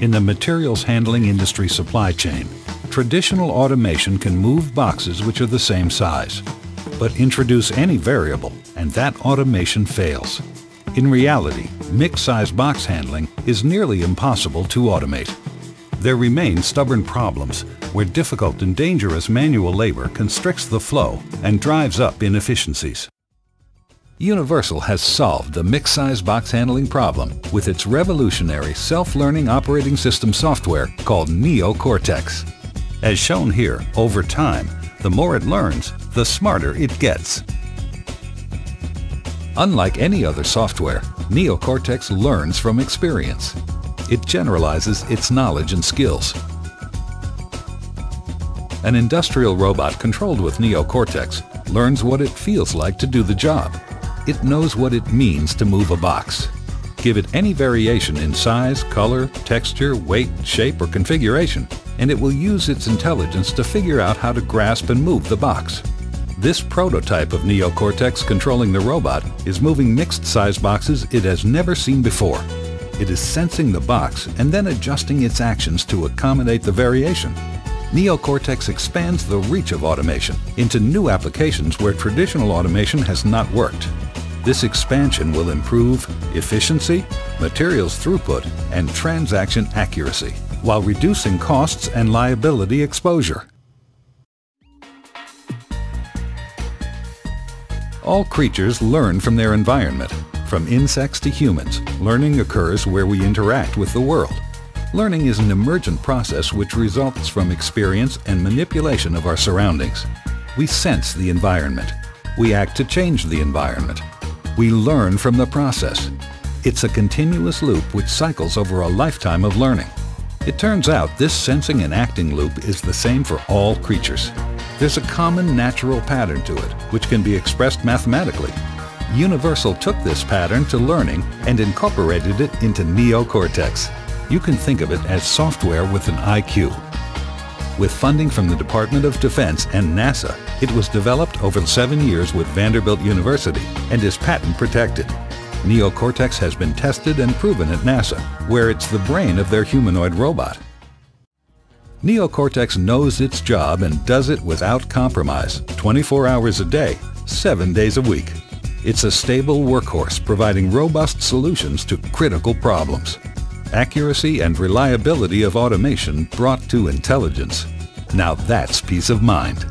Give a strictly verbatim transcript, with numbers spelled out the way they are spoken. in the materials handling industry supply chain. Traditional automation can move boxes which are the same size, but introduce any variable and that automation fails. In reality, mixed-size box handling is nearly impossible to automate. There remain stubborn problems where difficult and dangerous manual labor constricts the flow and drives up inefficiencies. Universal has solved the mixed-size box handling problem with its revolutionary self-learning operating system software called Neocortex. As shown here, over time, the more it learns, the smarter it gets. Unlike any other software, Neocortex learns from experience. It generalizes its knowledge and skills. An industrial robot controlled with Neocortex learns what it feels like to do the job. It knows what it means to move a box. Give it any variation in size, color, texture, weight, shape, or configuration, and it will use its intelligence to figure out how to grasp and move the box. This prototype of Neocortex controlling the robot is moving mixed-size boxes it has never seen before. It is sensing the box and then adjusting its actions to accommodate the variation. Neocortex expands the reach of automation into new applications where traditional automation has not worked. This expansion will improve efficiency, materials throughput, and transaction accuracy, while reducing costs and liability exposure. All creatures learn from their environment. From insects to humans, learning occurs where we interact with the world. Learning is an emergent process which results from experience and manipulation of our surroundings. We sense the environment. We act to change the environment. We learn from the process. It's a continuous loop which cycles over a lifetime of learning. It turns out this sensing and acting loop is the same for all creatures. There's a common natural pattern to it, which can be expressed mathematically. Universal took this pattern to learning and incorporated it into Neocortex. You can think of it as software with an I Q. With funding from the Department of Defense and NASA, it was developed over seven years with Vanderbilt University and is patent protected. Neocortex has been tested and proven at NASA, where it's the brain of their humanoid robot. Neocortex knows its job and does it without compromise, twenty-four hours a day, seven days a week. It's a stable workhorse providing robust solutions to critical problems. Accuracy and reliability of automation brought to intelligence. Now that's peace of mind.